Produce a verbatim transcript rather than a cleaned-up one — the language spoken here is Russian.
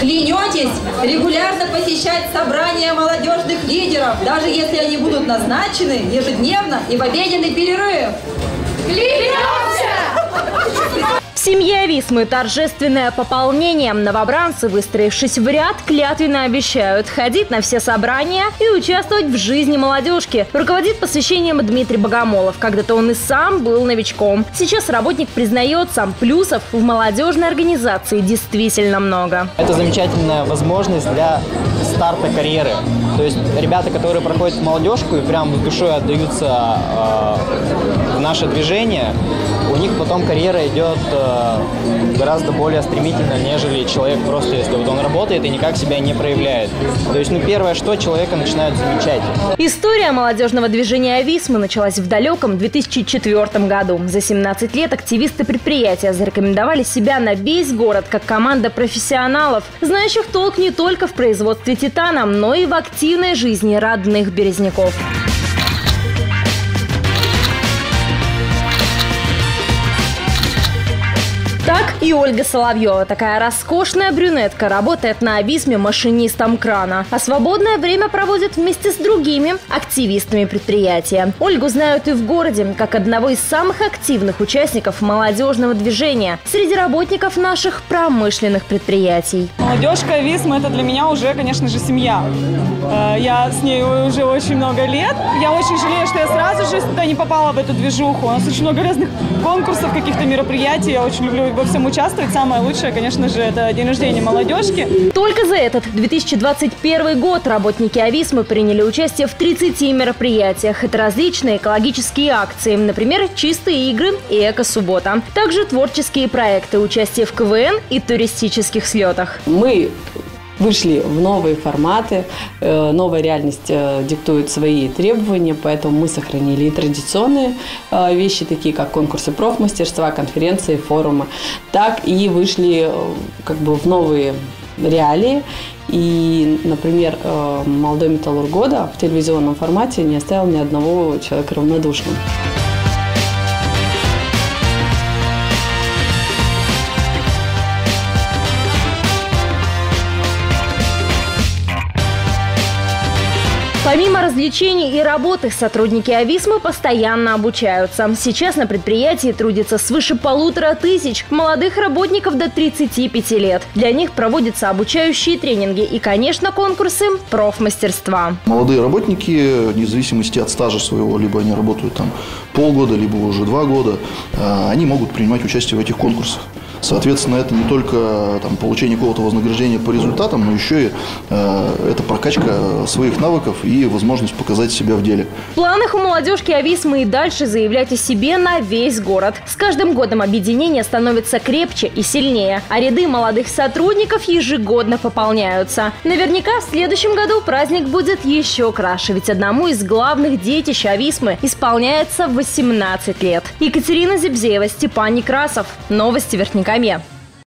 Клянетесь регулярно посещать собрания молодежных лидеров, даже если они будут назначены ежедневно и в обеденный перерыв? Клянемся! В семье Висмы торжественное пополнение. Новобранцы, выстроившись в ряд, клятвенно обещают ходить на все собрания и участвовать в жизни молодежки. Руководит посвящением Дмитрий Богомолов. Когда-то он и сам был новичком. Сейчас работник признается, плюсов в молодежной организации действительно много. Это замечательная возможность для старта карьеры. То есть ребята, которые проходят молодежку и прям с душой отдаются э, в наше движение, у них потом карьера идет э, гораздо более стремительно, нежели человек просто, если вот он работает и никак себя не проявляет. То есть, ну, первое, что человека начинают замечать. История молодежного движения «Висмы» началась в далеком две тысячи четвёртом году. За семнадцать лет активисты предприятия зарекомендовали себя на весь город как команда профессионалов, знающих толк не только в производстве «Титана», но и в активной жизни родных Березняков. Так и Ольга Соловьева. Такая роскошная брюнетка работает на Висме машинистом крана, а свободное время проводит вместе с другими активистами предприятия. Ольгу знают и в городе, как одного из самых активных участников молодежного движения среди работников наших промышленных предприятий. Молодежка Висмы – это для меня уже, конечно же, семья. Я с ней уже очень много лет. Я очень жалею, что я сразу же туда не попала, в эту движуху. У нас очень много разных конкурсов, каких-то мероприятий. Я очень люблю во всем участвовать. Самое лучшее, конечно же, это день рождения молодежки. Только за этот две тысячи двадцать первый год работники Висмы приняли участие в тридцати мероприятиях. Это различные экологические акции, например, чистые игры и эко-суббота. Также творческие проекты, участие в КВН и туристических слетах. Мы вышли в новые форматы, новая реальность диктует свои требования, поэтому мы сохранили и традиционные вещи, такие как конкурсы профмастерства, конференции, форумы, так и вышли как бы в новые реалии. И, например, молодой металлург года в телевизионном формате не оставил ни одного человека равнодушным. Помимо развлечений и работы, сотрудники Висмы постоянно обучаются. Сейчас на предприятии трудится свыше полутора тысяч молодых работников до тридцати пяти лет. Для них проводятся обучающие тренинги и, конечно, конкурсы профмастерства. Молодые работники, вне зависимости от стажа своего, либо они работают там полгода, либо уже два года, они могут принимать участие в этих конкурсах. Соответственно, это не только там, получение какого-то вознаграждения по результатам, но еще и э, это прокачка своих навыков и возможность показать себя в деле. В планах у молодежки Висмы и дальше заявлять о себе на весь город. С каждым годом объединение становится крепче и сильнее, а ряды молодых сотрудников ежегодно пополняются. Наверняка в следующем году праздник будет еще краше, ведь одному из главных детищ Висмы исполняется восемнадцать лет. Екатерина Зебзеева, Степан Некрасов. Новости Верхника. Камья.